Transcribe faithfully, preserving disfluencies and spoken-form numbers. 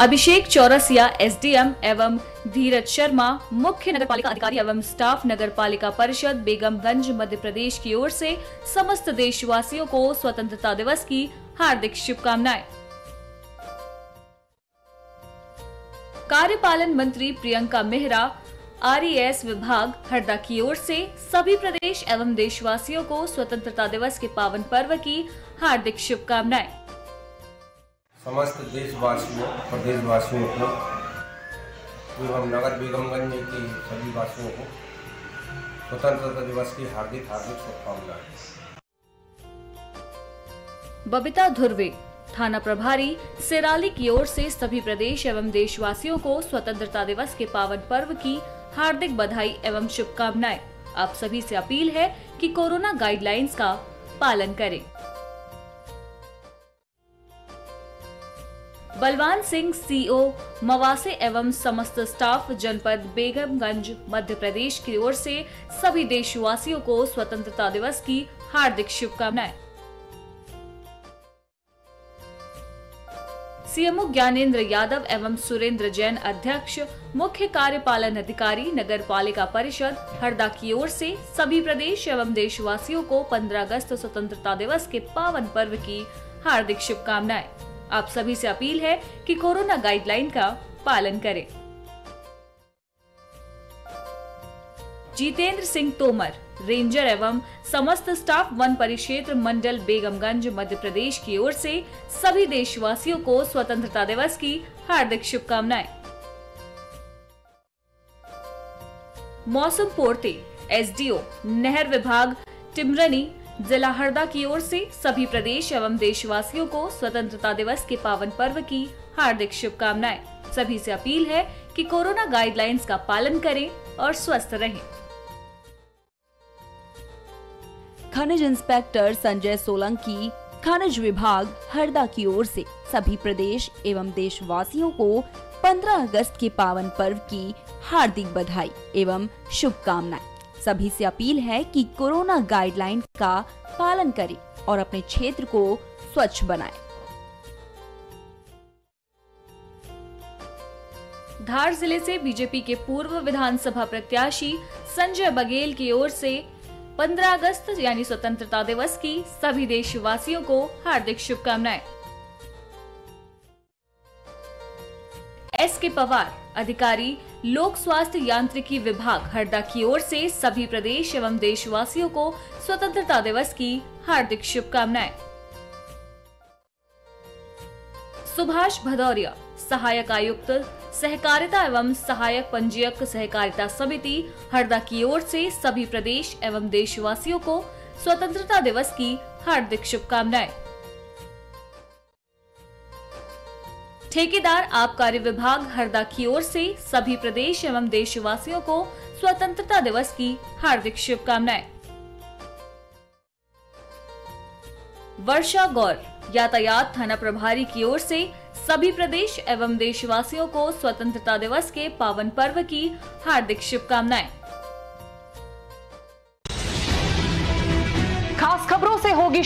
अभिषेक Chaurasia SDM एवं धीरज शर्मा मुख्य नगरपालिका अधिकारी एवं स्टाफ नगरपालिका परिषद बेगमगंज मध्य प्रदेश की ओर से समस्त देशवासियों को स्वतंत्रता दिवस की हार्दिक शुभकामनाएं। कार्यपालन मंत्री प्रियंका मेहरा आरईएस विभाग हरदा की ओर से सभी प्रदेश एवं देशवासियों को स्वतंत्रता दिवस के पावन पर्व की हार्दिक शुभकामनाएं। समस्त देशवासियों प्रदेशवासियों को एवं नगर बेगमगंज के सभी वासियों को स्वतंत्रता दिवस की हार्दिक हार्दिक शुभकामनाएं। बबिता धुरवे थाना प्रभारी सिराली की ओर से सभी प्रदेश एवं देशवासियों को स्वतंत्रता दिवस के पावन पर्व की हार्दिक बधाई एवं शुभकामनाएं। आप सभी से अपील है कि कोरोना गाइडलाइंस का पालन करें। बलवान सिंह सीओ मवासे एवं समस्त स्टाफ जनपद बेगमगंज मध्य प्रदेश की ओर से सभी देशवासियों को स्वतंत्रता दिवस की हार्दिक शुभकामनाएं। सीएमओ ज्ञानेंद्र यादव एवं सुरेंद्र जैन अध्यक्ष मुख्य कार्यपालन अधिकारी नगर पालिका परिषद हरदा की ओर से सभी प्रदेश एवं देशवासियों को पंद्रह अगस्त स्वतंत्रता दिवस के पावन पर्व की हार्दिक शुभकामनाएं। आप सभी से अपील है कि कोरोना गाइडलाइन का पालन करें। जीतेंद्र सिंह तोमर रेंजर एवं समस्त स्टाफ वन परिक्षेत्र मंडल बेगमगंज मध्य प्रदेश की ओर से सभी देशवासियों को स्वतंत्रता दिवस की हार्दिक शुभकामनाएं। मौसम पूर्ति एसडीओ नहर विभाग टिमरनी जिला हरदा की ओर से सभी प्रदेश एवं देशवासियों को स्वतंत्रता दिवस के पावन पर्व की हार्दिक शुभकामनाएं। सभी से अपील है कि कोरोना गाइडलाइंस का पालन करें और स्वस्थ रहें। खनिज इंस्पेक्टर संजय सोलंकी खनिज विभाग हरदा की ओर से सभी प्रदेश एवं देशवासियों को पंद्रह अगस्त के पावन पर्व की हार्दिक बधाई एवं शुभकामनाएं। सभी से अपील है कि कोरोना गाइडलाइन का पालन करें और अपने क्षेत्र को स्वच्छ बनाएं। धार जिले से बीजेपी के पूर्व विधानसभा प्रत्याशी संजय बघेल की ओर से पंद्रह अगस्त यानी स्वतंत्रता दिवस की सभी देशवासियों को हार्दिक शुभकामनाएं। एस के पवार अधिकारी लोक स्वास्थ्य यांत्रिकी विभाग हरदा की ओर से सभी प्रदेश एवं देशवासियों को स्वतंत्रता दिवस की हार्दिक शुभकामनाएं। सुभाष भदौरिया सहायक आयुक्त सहकारिता एवं सहायक पंजीयक सहकारिता समिति हरदा की ओर से सभी प्रदेश एवं देशवासियों को स्वतंत्रता दिवस की हार्दिक शुभकामनाएं। ठेकेदार आबकारी विभाग हरदा की ओर से सभी प्रदेश एवं देशवासियों को स्वतंत्रता दिवस की हार्दिक शुभकामनाएं। वर्षा गौर यातायात थाना प्रभारी की ओर से सभी प्रदेश एवं देशवासियों को स्वतंत्रता दिवस के पावन पर्व की हार्दिक शुभकामनाएं। खास खबरों से होगी